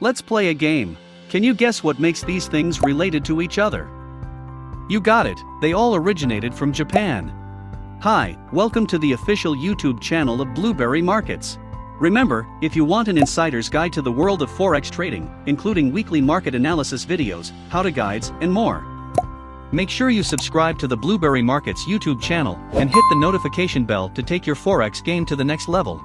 Let's play a game. Can you guess what makes these things related to each other? You got it, they all originated from Japan. Hi, welcome to the official YouTube channel of Blueberry Markets. Remember, if you want an insider's guide to the world of Forex trading, including weekly market analysis videos, how-to guides, and more, make sure you subscribe to the Blueberry Markets YouTube channel and hit the notification bell to take your Forex game to the next level.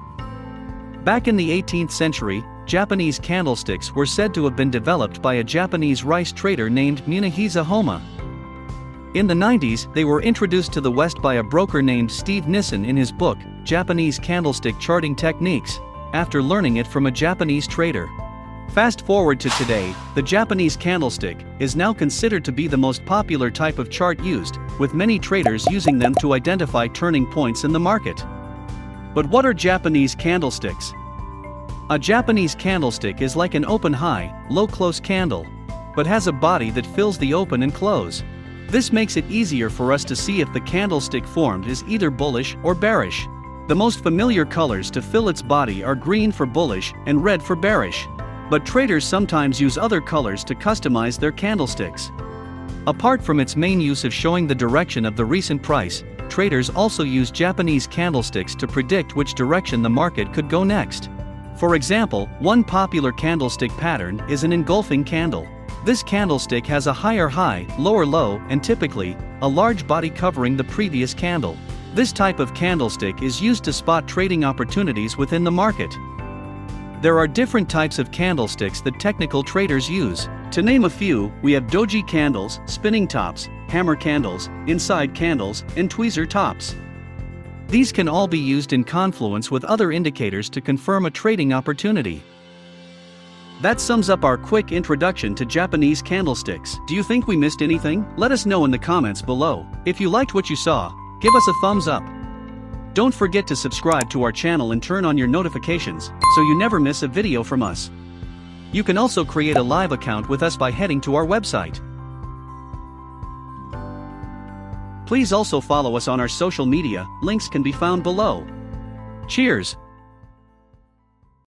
Back in the 18th century, Japanese candlesticks were said to have been developed by a Japanese rice trader named Munehisa Homma. In the 90s, they were introduced to the West by a broker named Steve Nison in his book, Japanese Candlestick Charting Techniques, after learning it from a Japanese trader. Fast forward to today, the Japanese candlestick is now considered to be the most popular type of chart used, with many traders using them to identify turning points in the market. But what are Japanese candlesticks? A Japanese candlestick is like an open high, low close candle, but has a body that fills the open and close. This makes it easier for us to see if the candlestick formed is either bullish or bearish. The most familiar colors to fill its body are green for bullish and red for bearish. But traders sometimes use other colors to customize their candlesticks. Apart from its main use of showing the direction of the recent price, traders also use Japanese candlesticks to predict which direction the market could go next. For example, one popular candlestick pattern is an engulfing candle. This candlestick has a higher high, lower low, and typically, a large body covering the previous candle. This type of candlestick is used to spot trading opportunities within the market. There are different types of candlesticks that technical traders use. To name a few, we have doji candles, spinning tops, hammer candles, inside candles, and tweezer tops. These can all be used in confluence with other indicators to confirm a trading opportunity. That sums up our quick introduction to Japanese candlesticks. Do you think we missed anything? Let us know in the comments below. If you liked what you saw, give us a thumbs up. Don't forget to subscribe to our channel and turn on your notifications so you never miss a video from us. You can also create a live account with us by heading to our website. Please also follow us on our social media, links can be found below. Cheers!